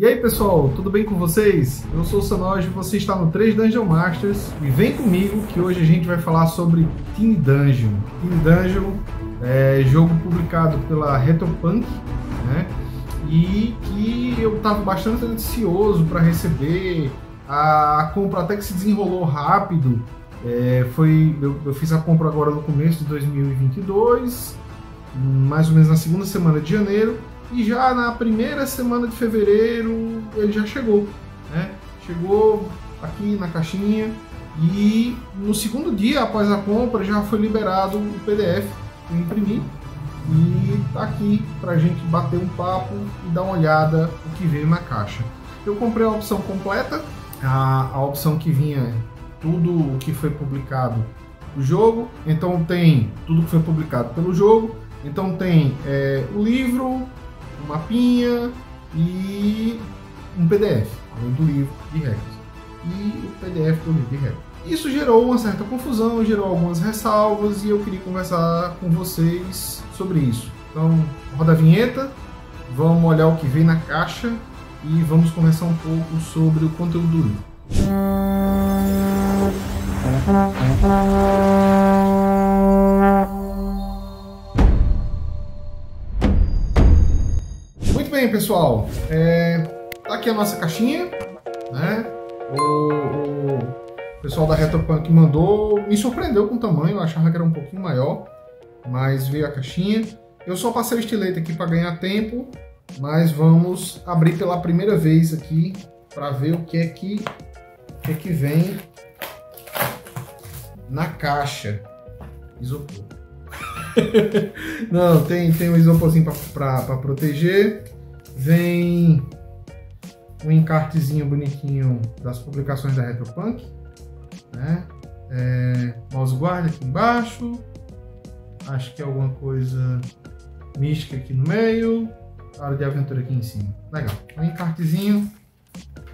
E aí pessoal, tudo bem com vocês? Eu sou o Sanojo, você está no 3 Dungeon Masters e vem comigo que hoje a gente vai falar sobre Tiny Dungeon. Tiny Dungeon é jogo publicado pela Retropunk, né? E que eu estava bastante ansioso para receber, a compra até que se desenrolou rápido. Eu fiz a compra agora no começo de 2022, mais ou menos na segunda semana de janeiro. E já na primeira semana de fevereiro ele já chegou, né? Chegou aqui na caixinha e no segundo dia após a compra já foi liberado o PDF que eu imprimi e tá aqui pra gente bater um papo e dar uma olhada o que veio na caixa. Eu comprei a opção completa, a opção que vinha tudo o que foi publicado do jogo, então tem tudo que foi publicado pelo jogo, então tem o livro, um mapinha e um PDF, além do livro de regras. E o PDF do livro de regras. Isso gerou uma certa confusão, gerou algumas ressalvas e eu queria conversar com vocês sobre isso. Então, roda a vinheta, vamos olhar o que vem na caixa e vamos conversar um pouco sobre o conteúdo do livro. Bem, pessoal, tá aqui a nossa caixinha, né? O pessoal da Retropunk mandou, me surpreendeu com o tamanho, eu achava que era um pouquinho maior, mas veio a caixinha. Eu só passei o estilete aqui para ganhar tempo, mas vamos abrir pela primeira vez aqui para ver o que é que vem na caixa. Isopor. Não, tem um isoporzinho para proteger. Vem um encartezinho bonitinho das publicações da Retropunk, né? Mouse Guard aqui embaixo, acho que é alguma coisa mística aqui no meio, área de aventura aqui em cima. Legal, um encartezinho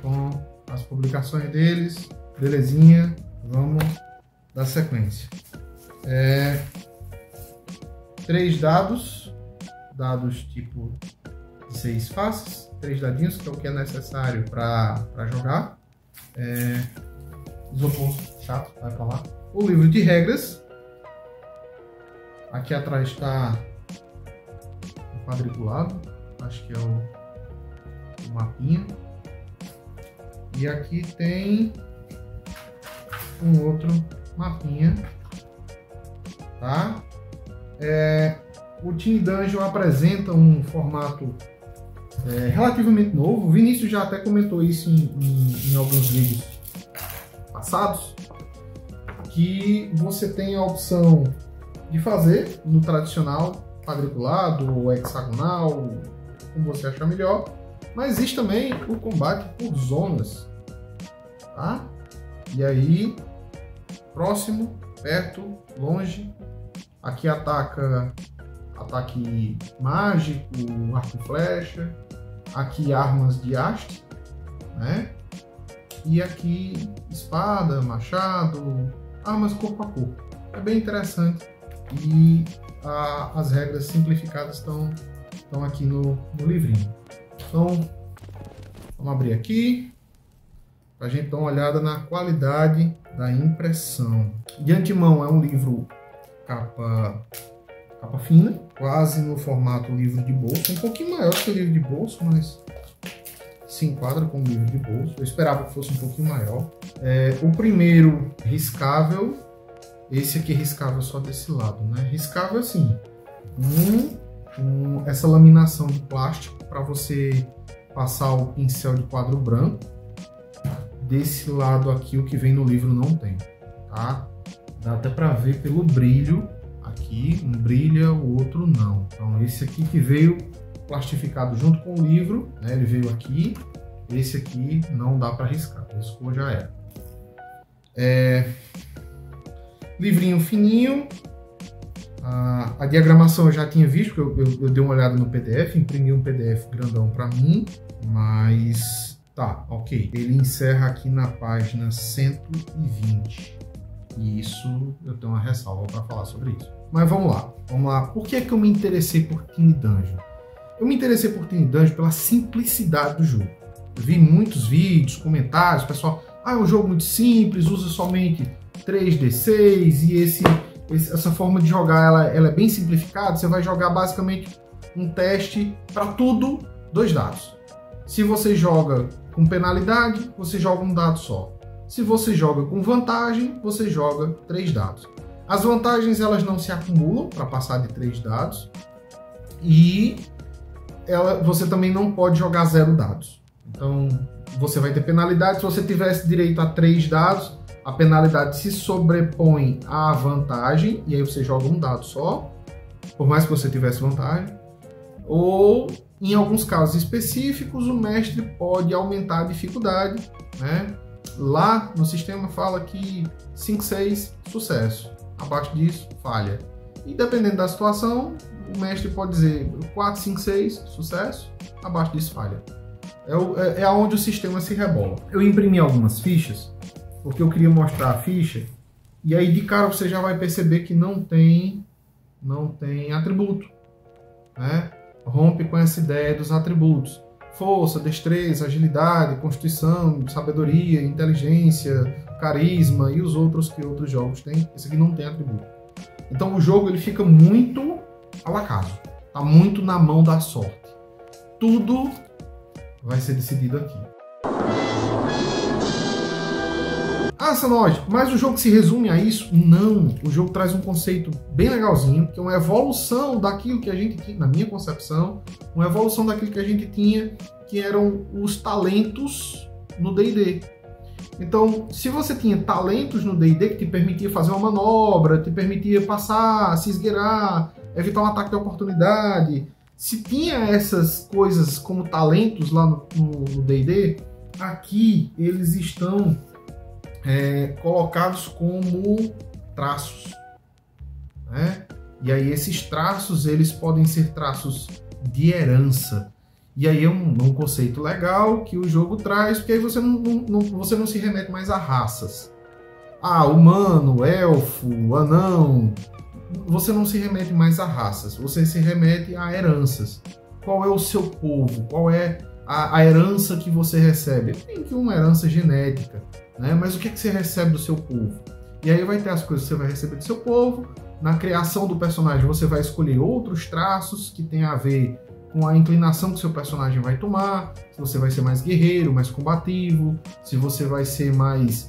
com as publicações deles, belezinha, vamos dar sequência. 3 dados tipo 6 faces, 3 dadinhos, que é o que é necessário para jogar. Isopor chato, vai pra lá. O livro de regras. Aqui atrás está o quadriculado, acho que é o mapinha. E aqui tem um outro mapinha, tá? O Tiny Dungeon apresenta um formato relativamente novo. O Vinícius já até comentou isso em alguns vídeos passados, que você tem a opção de fazer no tradicional quadriculado ou hexagonal, como você achar melhor, mas existe também o combate por zonas, tá? E aí, próximo, perto, longe, aqui ataca, ataque mágico, arco e flecha, aqui armas de haste, né? E aqui espada, machado, armas corpo a corpo. É bem interessante e as regras simplificadas estão aqui no livrinho. Então, vamos abrir aqui para a gente dar uma olhada na qualidade da impressão. De antemão é um livro capa fina, quase no formato livro de bolso, um pouquinho maior que o livro de bolso, mas se enquadra como livro de bolso. Eu esperava que fosse um pouquinho maior. O primeiro riscável, esse aqui é riscável só desse lado, né? Riscável assim, essa laminação de plástico para você passar o pincel de quadro branco. Desse lado aqui o que vem no livro não tem, tá? Dá até para ver pelo brilho. Aqui um brilha, o outro não. Então esse aqui que veio plastificado junto com o livro, né? Ele veio aqui. Esse aqui não dá para riscar, riscou já era. Livrinho fininho. A diagramação eu já tinha visto, porque eu dei uma olhada no PDF, imprimi um PDF grandão para mim, mas tá, ok. Ele encerra aqui na página 120. E isso, eu tenho uma ressalva para falar sobre isso. Mas vamos lá. Por que é que eu me interessei por Tiny Dungeon? Eu me interessei por Tiny Dungeon pela simplicidade do jogo. vi muitos vídeos, comentários, pessoal, ah, é um jogo muito simples, usa somente 3D6 e essa forma de jogar ela é bem simplificada. Você vai jogar basicamente um teste para tudo, 2 dados. Se você joga com penalidade, você joga um dado só. Se você joga com vantagem, você joga 3 dados. As vantagens elas não se acumulam para passar de 3 dados e você também não pode jogar 0 dados. Então você vai ter penalidade. Se você tivesse direito a 3 dados, a penalidade se sobrepõe à vantagem, e aí você joga um dado só, por mais que você tivesse vantagem. Ou, em alguns casos específicos, o mestre pode aumentar a dificuldade, né? Lá no sistema fala que 5, 6, sucesso. Abaixo disso, falha. E dependendo da situação, o mestre pode dizer 4, 5, 6, sucesso. Abaixo disso, falha. É onde o sistema se rebola. Eu imprimi algumas fichas, porque eu queria mostrar a ficha, e aí de cara você já vai perceber que não tem atributo, né? Rompe com essa ideia dos atributos: força, destreza, agilidade, constituição, sabedoria, inteligência, carisma e os outros que outros jogos têm. Esse aqui não tem atributo. Então o jogo ele fica muito ao acaso, tá muito na mão da sorte. Tudo vai ser decidido aqui. Ah, Sanojo, mas o jogo se resume a isso? Não, o jogo traz um conceito bem legalzinho, que é uma evolução daquilo que a gente tinha, na minha concepção, uma evolução daquilo que a gente tinha, que eram os talentos no D&D. Então, se você tinha talentos no D&D que te permitia fazer uma manobra, te permitia passar, se esgueirar, evitar um ataque de oportunidade, se tinha essas coisas como talentos lá no D&D, aqui eles estão colocados como traços, né? E aí esses traços eles podem ser traços de herança, e aí é um conceito legal que o jogo traz, porque aí você não se remete mais a raças. Ah, humano, elfo, anão, você não se remete mais a raças, você se remete a heranças. Qual é o seu povo? Qual é a herança que você recebe? Tem que uma herança genética, né? Mas o que é que você recebe do seu povo? E aí vai ter as coisas que você vai receber do seu povo. Na criação do personagem você vai escolher outros traços que tem a ver com a inclinação que seu personagem vai tomar. Se você vai ser mais guerreiro, mais combativo, se você vai ser mais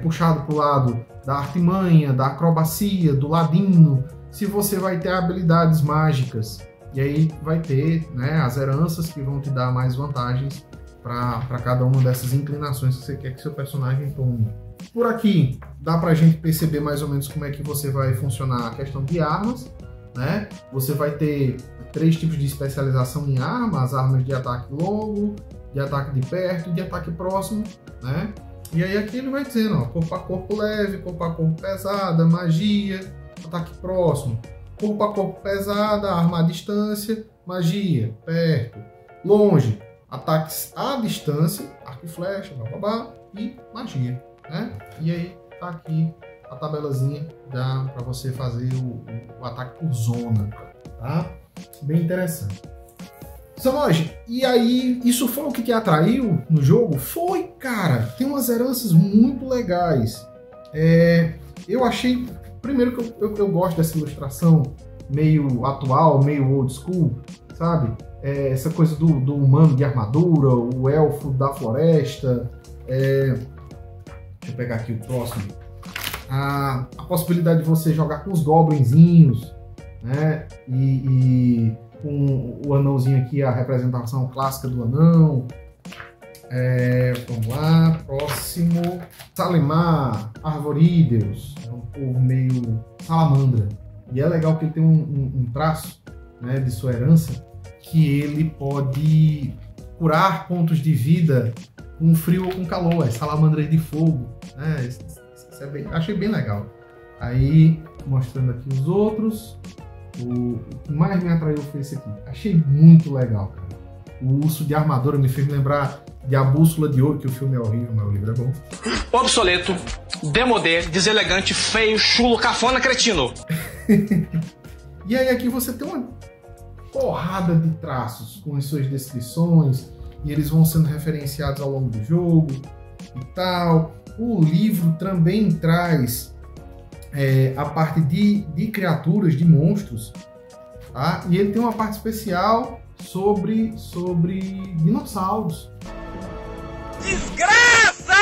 puxado para o lado da artimanha, da acrobacia, do ladino, se você vai ter habilidades mágicas. E aí vai ter, né, as heranças que vão te dar mais vantagens para cada uma dessas inclinações que você quer que seu personagem tome. Por aqui dá para a gente perceber mais ou menos como é que você vai funcionar a questão de armas, né? Você vai ter 3 tipos de especialização em armas: armas de ataque longo, de ataque de perto e de ataque próximo, né? E aí aqui ele vai dizendo, ó, corpo a corpo leve, corpo a corpo pesada, magia, ataque próximo. Corpo a corpo pesada, arma à distância, magia, perto, longe, ataques à distância, arco e flecha, bababá, e magia, né? E aí tá aqui a tabelazinha para você fazer o ataque por zona, tá? Bem interessante. Sanojo, e aí, isso foi o que te atraiu no jogo? Foi, cara! Tem umas heranças muito legais. Eu achei... Primeiro que eu gosto dessa ilustração meio atual, meio old school, sabe? Essa coisa do humano de armadura, o elfo da floresta. Deixa eu pegar aqui o próximo. A possibilidade de você jogar com os goblinzinhos, né? E com o anãozinho aqui, a representação clássica do anão. Vamos lá, próximo. Salimar, arvorídeos, é um povo meio salamandra. E é legal que ele tem um traço, né, de sua herança, que ele pode curar pontos de vida com frio ou com calor. É salamandra de fogo, né? Isso achei bem legal. Aí, mostrando aqui os outros, o que mais me atraiu foi esse aqui. Achei muito legal, cara. O urso de armadura me fez lembrar de A Bússola de Ouro, que o filme é horrível, mas o livro é bom. Obsoleto, demodé, deselegante, feio, chulo, cafona, cretino. E aí aqui você tem uma porrada de traços com as suas descrições, e eles vão sendo referenciados ao longo do jogo e tal. O livro também traz a parte de criaturas, de monstros, tá? E ele tem uma parte especial sobre dinossauros. Desgraça!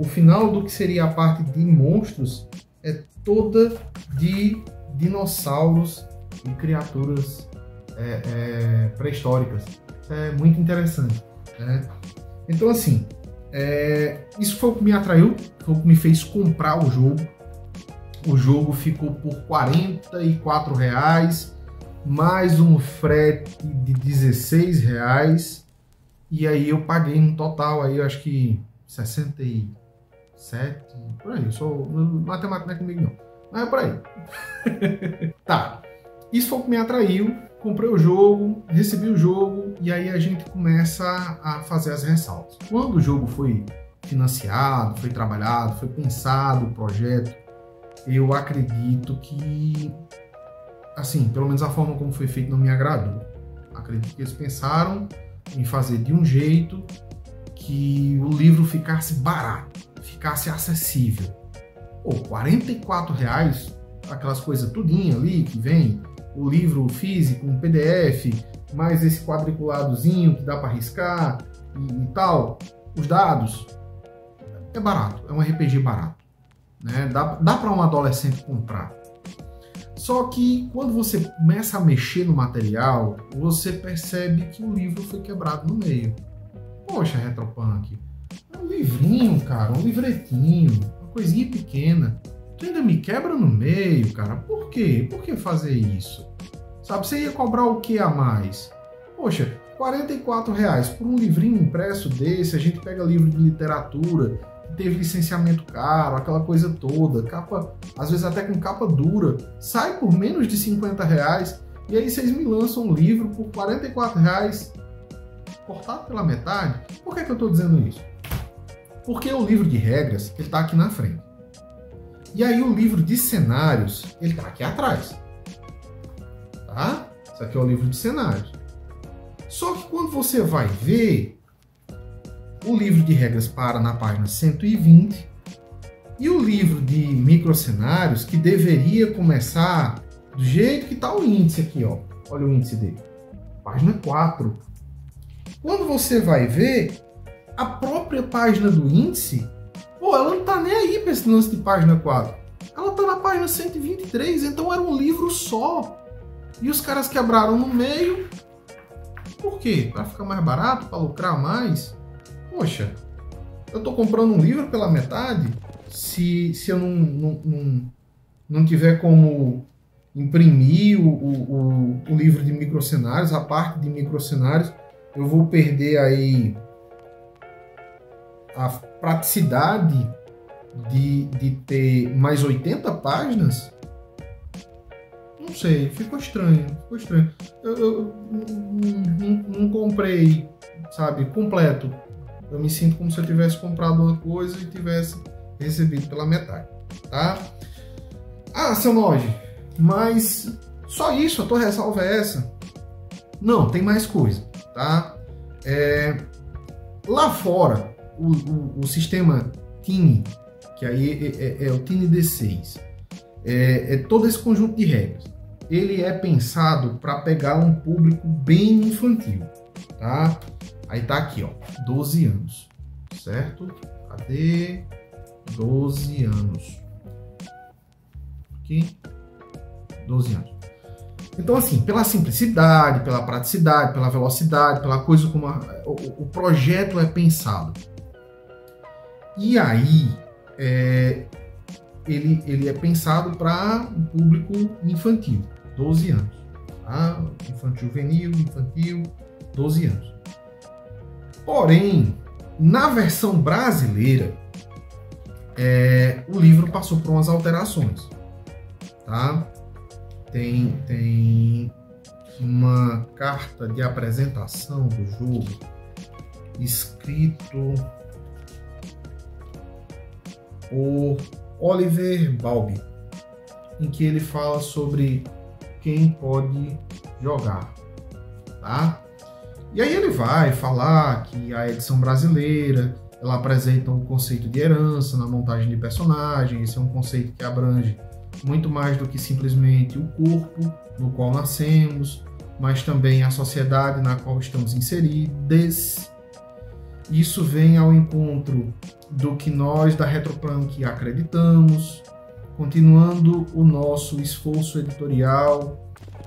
O final do que seria a parte de monstros é toda de dinossauros e criaturas pré-históricas. Isso é muito interessante, né? Então, assim, isso foi o que me atraiu, foi o que me fez comprar o jogo. O jogo ficou por R$44, mais um frete de R$16, e aí eu paguei no total, aí eu acho que 67, por aí, matemática não é comigo não, mas é por aí. Tá, isso foi o que me atraiu, comprei o jogo, recebi o jogo, e aí a gente começa a fazer as ressalvas. Quando o jogo foi financiado, foi trabalhado, foi pensado o projeto, eu acredito que, assim, pelo menos a forma como foi feito não me agradou. Acredito que eles pensaram em fazer de um jeito que o livro ficasse barato, ficasse acessível. Pô, R$44, aquelas coisas tudinho ali que vem, o livro físico, um PDF, mais esse quadriculadozinho que dá para riscar e tal, os dados, é barato, é um RPG barato. Né? Dá para um adolescente comprar. Só que quando você começa a mexer no material, você percebe que o livro foi quebrado no meio. Poxa, Retropunk, é um livrinho, cara, um livretinho, uma coisinha pequena. Tu ainda me quebra no meio, cara. Por quê? Por que fazer isso? Sabe, você ia cobrar o que a mais? Poxa, R$44 por um livrinho impresso desse. A gente pega livro de literatura, teve licenciamento caro, aquela coisa toda, capa, às vezes até com capa dura, sai por menos de R$50, e aí vocês me lançam um livro por R$44, cortado pela metade. Por que é que eu estou dizendo isso? Porque o livro de regras, ele está aqui na frente. E aí o livro de cenários, ele está aqui atrás. Tá? Isso aqui é o livro de cenários. Só que quando você vai ver, o livro de regras para na página 120 e o livro de microcenários, que deveria começar do jeito que está o índice aqui, ó. Olha o índice dele, página 4. Quando você vai ver, a própria página do índice, pô, ela não está nem aí para esse lance de página 4. Ela está na página 123, então era um livro só. E os caras quebraram no meio. Por quê? Para ficar mais barato, para lucrar mais? Poxa, eu estou comprando um livro pela metade se eu não tiver como imprimir o livro de microcenários, a parte de microcenários, eu vou perder aí a praticidade de ter mais 80 páginas? Não sei, ficou estranho. Eu não comprei, sabe, completo. Eu me sinto como se eu tivesse comprado uma coisa e tivesse recebido pela metade, tá? Ah, Sanojo, mas só isso, a tua ressalva é essa? Não, tem mais coisa, tá? Lá fora, o sistema Tiny, que aí é o Tiny D6, é todo esse conjunto de regras. Ele é pensado para pegar um público bem infantil, tá? Aí tá aqui, ó, 12 anos, certo? Cadê? 12 anos. Aqui, 12 anos. Então, assim, pela simplicidade, pela praticidade, pela velocidade, pela coisa como o projeto é pensado. E aí, ele é pensado para um público infantil, 12 anos. Tá? Infantil juvenil, infantil, 12 anos. Porém, na versão brasileira, o livro passou por umas alterações, tá? Tem uma carta de apresentação do jogo escrito por Oliver Balbi, em que ele fala sobre quem pode jogar, tá? E aí ele vai falar que a edição brasileira, ela apresenta um conceito de herança na montagem de personagem. Esse é um conceito que abrange muito mais do que simplesmente o corpo no qual nascemos, mas também a sociedade na qual estamos inseridos. Isso vem ao encontro do que nós da Retropunk acreditamos, continuando o nosso esforço editorial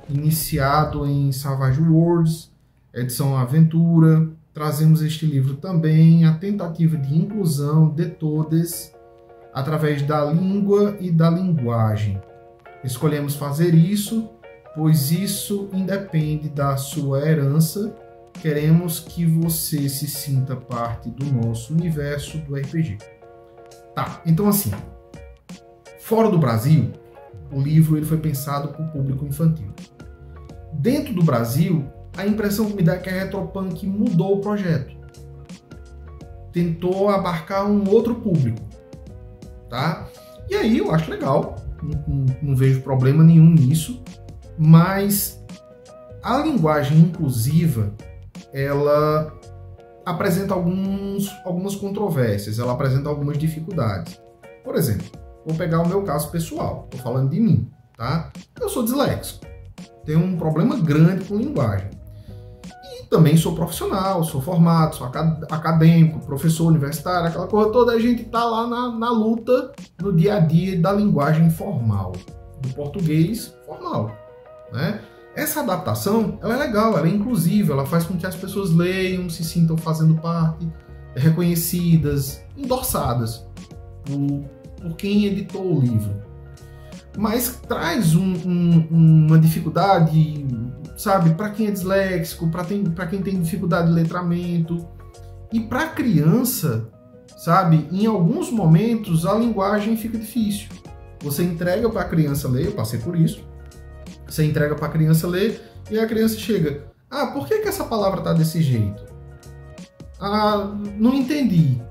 iniciado em Savage Worlds, edição Aventura. Trazemos este livro também a tentativa de inclusão de todos através da língua e da linguagem. Escolhemos fazer isso, pois isso independe da sua herança. Queremos que você se sinta parte do nosso universo do RPG. Tá, então assim, fora do Brasil, o livro ele foi pensado para o público infantil. Dentro do Brasil, a impressão que me dá é que a Retropunk mudou o projeto. Tentou abarcar um outro público, tá? E aí eu acho legal, não vejo problema nenhum nisso, mas a linguagem inclusiva, ela apresenta algumas controvérsias, ela apresenta algumas dificuldades. Por exemplo, vou pegar o meu caso pessoal, estou falando de mim, tá? Eu sou disléxico, tenho um problema grande com linguagem. E também sou profissional, sou formado, sou acadêmico, professor universitário, aquela coisa toda, a gente está lá na luta, no dia a dia da linguagem formal, do português formal, né? Essa adaptação, ela é legal, ela é inclusiva, ela faz com que as pessoas leiam, se sintam fazendo parte, reconhecidas, endossadas por quem editou o livro. Mas traz uma dificuldade, sabe, para quem é disléxico, para quem tem dificuldade de letramento. E para criança, sabe, em alguns momentos a linguagem fica difícil. Você entrega para a criança ler, eu passei por isso. Você entrega para a criança ler e a criança chega: ah, por que essa palavra tá desse jeito? Ah, não entendi.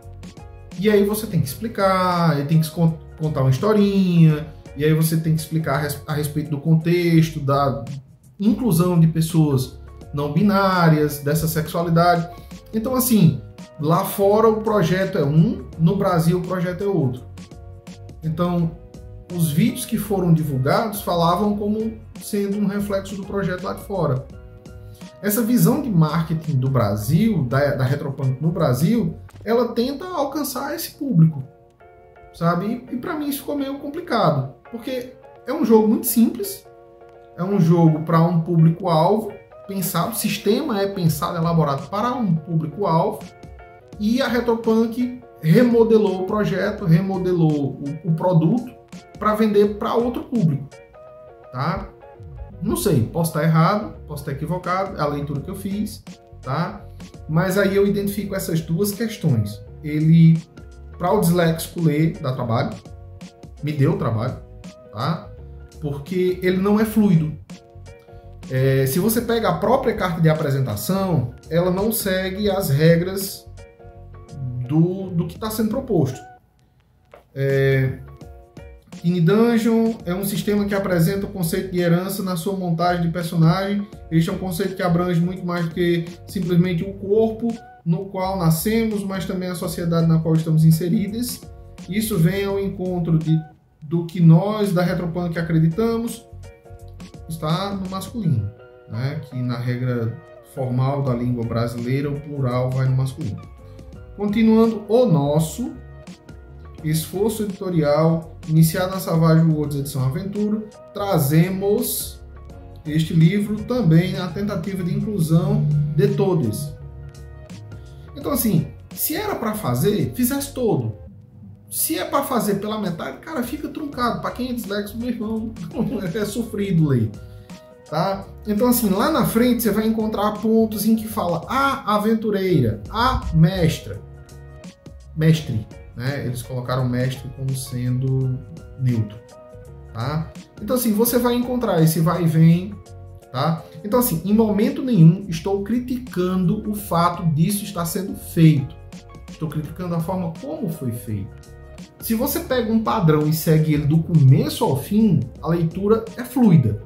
E aí você tem que explicar, tem que contar uma historinha, e aí você tem que explicar a respeito do contexto, da inclusão de pessoas não binárias, dessa sexualidade. Então, assim, lá fora o projeto é um, no Brasil o projeto é outro. Então, os vídeos que foram divulgados falavam como sendo um reflexo do projeto lá de fora. Essa visão de marketing do Brasil, da Retropunk no Brasil, ela tenta alcançar esse público, sabe? E para mim isso ficou meio complicado, porque é um jogo muito simples, é um jogo para um público-alvo pensado, o sistema é pensado, elaborado para um público-alvo, e a Retropunk remodelou o projeto, remodelou o produto para vender para outro público, tá? Não sei, posso estar errado, posso estar equivocado, é a leitura que eu fiz, tá? Mas aí eu identifico essas duas questões. Ele, para o disléxico ler, dá trabalho, me deu trabalho, tá? Porque ele não é fluido. Se você pega a própria carta de apresentação, ela não segue as regras do que está sendo proposto. Tiny Dungeon é um sistema que apresenta o conceito de herança na sua montagem de personagem. Este é um conceito que abrange muito mais do que simplesmente o corpo no qual nascemos, mas também a sociedade na qual estamos inseridos. Isso vem ao encontro do que nós da Retropunk acreditamos, está no masculino, né? Que na regra formal da língua brasileira o plural vai no masculino. Continuando, o nosso esforço editorial iniciado na Savage Worlds edição Aventura, trazemos este livro também na tentativa de inclusão de todos. Então assim, se era para fazer, fizesse todo. Se é para fazer pela metade, cara, fica truncado. Para quem é disléxico, meu irmão, é sofrido ler, tá? Então assim, lá na frente você vai encontrar pontos em que fala a aventureira, a mestre. Né? Eles colocaram mestre como sendo neutro, tá? Então assim, você vai encontrar esse vai e vem, tá? Então assim, em momento nenhum estou criticando o fato disso estar sendo feito. Estou criticando a forma como foi feito. Se você pega um padrão e segue ele do começo ao fim, a leitura é fluida.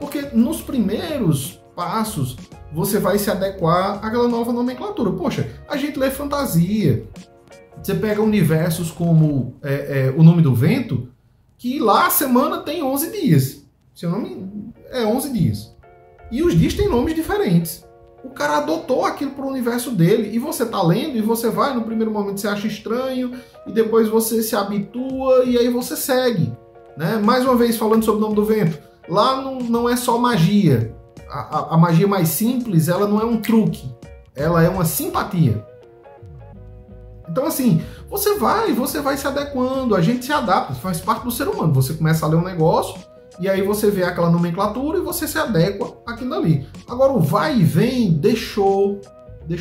Porque nos primeiros passos você vai se adequar àquela nova nomenclatura. Poxa, a gente lê fantasia. Você pega universos como O Nome do Vento, que lá a semana tem 11 dias. Seu nome é 11 dias. E os dias têm nomes diferentes. O cara adotou aquilo para o universo dele. E você tá lendo e você vai, no primeiro momento você acha estranho, e depois você se habitua e aí você segue. Né? Mais uma vez, falando sobre O Nome do Vento. Lá não é só magia. A magia mais simples, ela não é um truque. Ela é uma simpatia. Então, assim, você vai se adequando, a gente se adapta, faz parte do ser humano. Você começa a ler um negócio, e aí você vê aquela nomenclatura e você se adequa àquilo ali. Agora, o vai e vem deixou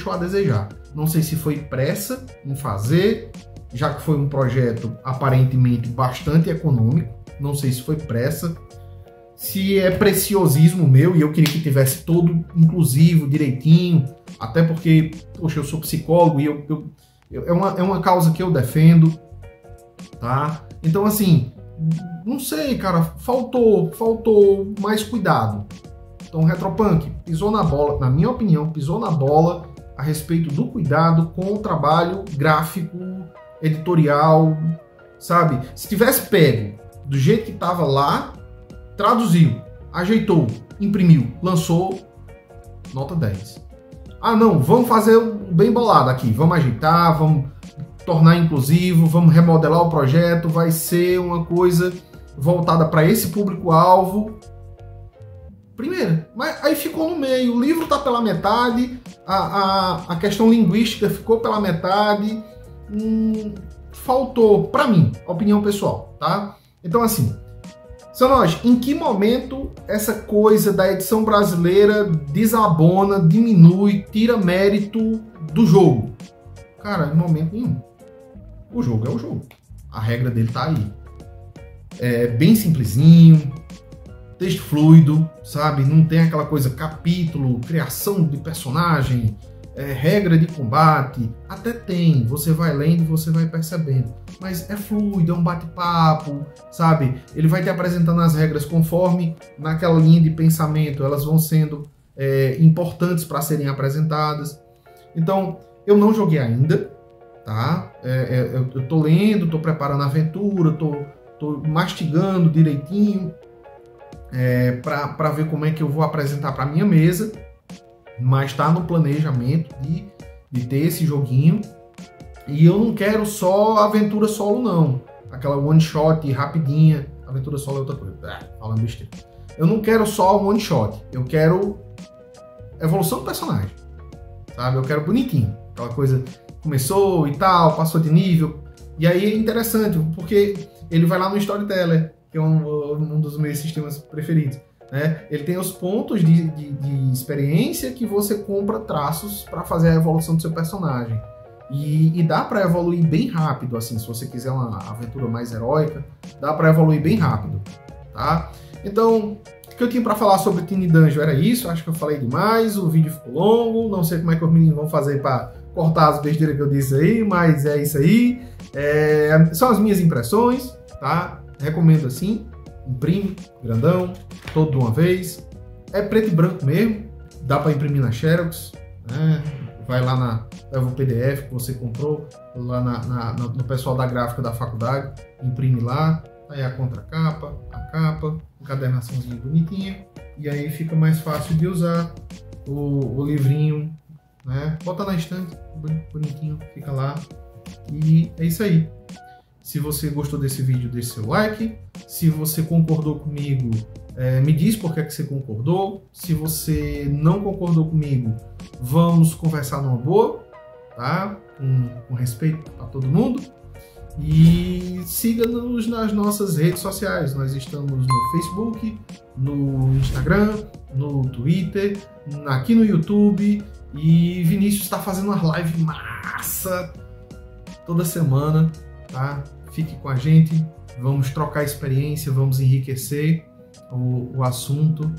a desejar. Não sei se foi pressa em fazer, já que foi um projeto aparentemente bastante econômico. Não sei se foi pressa, se é preciosismo meu, e eu queria que tivesse todo inclusivo, direitinho, até porque, poxa, eu sou psicólogo e é uma causa que eu defendo, tá? Então, assim, não sei, cara, faltou mais cuidado. Então, Retropunk pisou na bola, na minha opinião, pisou na bola a respeito do cuidado com o trabalho gráfico, editorial, sabe? Se tivesse pego do jeito que tava lá, traduziu, ajeitou, imprimiu, lançou, nota 10. Ah, não, vamos fazer bem bolado aqui, vamos ajeitar, vamos tornar inclusivo, vamos remodelar o projeto, vai ser uma coisa voltada para esse público-alvo. Primeiro, mas aí ficou no meio, o livro está pela metade, a questão linguística ficou pela metade, faltou, para mim, opinião pessoal, tá? Então, assim, Sanojo, em que momento essa coisa da edição brasileira desabona, diminui, tira mérito do jogo? Cara, em momento nenhum. O jogo é o jogo. A regra dele tá aí. É bem simplesinho, texto fluido, sabe? Não tem aquela coisa capítulo, criação de personagem, regra de combate. Até tem, você vai lendo e você vai percebendo. Mas é fluido, é um bate-papo, sabe? Ele vai te apresentando as regras conforme naquela linha de pensamento elas vão sendo importantes para serem apresentadas. Então, eu não joguei ainda, tá? Eu tô lendo, tô preparando a aventura, tô mastigando direitinho para ver como é que eu vou apresentar para minha mesa, mas tá no planejamento de ter esse joguinho. E eu não quero só aventura solo, não. Aquela one-shot rapidinha. Aventura solo é outra coisa. Falando besteira. Eu não quero só one-shot. Eu quero evolução do personagem. Sabe? Eu quero bonitinho. Aquela coisa começou e tal, passou de nível. E aí é interessante, porque ele vai lá no Storyteller, que é um dos meus sistemas preferidos. Né? Ele tem os pontos de experiência que você compra traços para fazer a evolução do seu personagem. E dá para evoluir bem rápido, assim, se você quiser uma aventura mais heróica, dá para evoluir bem rápido, tá? Então, o que eu tinha para falar sobre Tiny Dungeon era isso, acho que eu falei demais, o vídeo ficou longo, não sei como é que os meninos vão fazer para cortar as besteiras que eu disse aí, mas é isso aí, são as minhas impressões, tá? Recomendo assim, imprime, grandão, todo de uma vez, é preto e branco mesmo, dá para imprimir na Xerox, né? Vai lá leva o PDF que você comprou, lá no pessoal da gráfica da faculdade, imprime lá, aí a contracapa, a capa, encadernaçãozinha bonitinha, e aí fica mais fácil de usar o livrinho, né? Bota na estante, bonitinho, fica lá, e é isso aí. Se você gostou desse vídeo, deixe seu like, se você concordou comigo, me diz por que você concordou. Se você não concordou comigo, vamos conversar numa boa, tá? Com respeito a todo mundo. E siga-nos nas nossas redes sociais. Nós estamos no Facebook, no Instagram, no Twitter, aqui no YouTube. E Vinícius está fazendo uma live massa toda semana, tá? Fique com a gente, vamos trocar experiência, vamos enriquecer o assunto,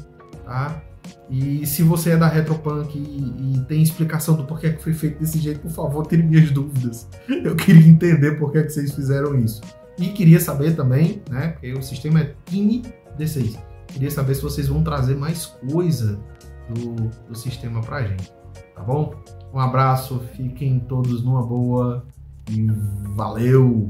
tá? E se você é da Retropunk e tem explicação do porquê que foi feito desse jeito, por favor, tire minhas dúvidas. Eu queria entender porquê que vocês fizeram isso. E queria saber também, né? Porque o sistema é Tiny D6. Queria saber se vocês vão trazer mais coisa do sistema pra gente, tá bom? Um abraço, fiquem todos numa boa e valeu!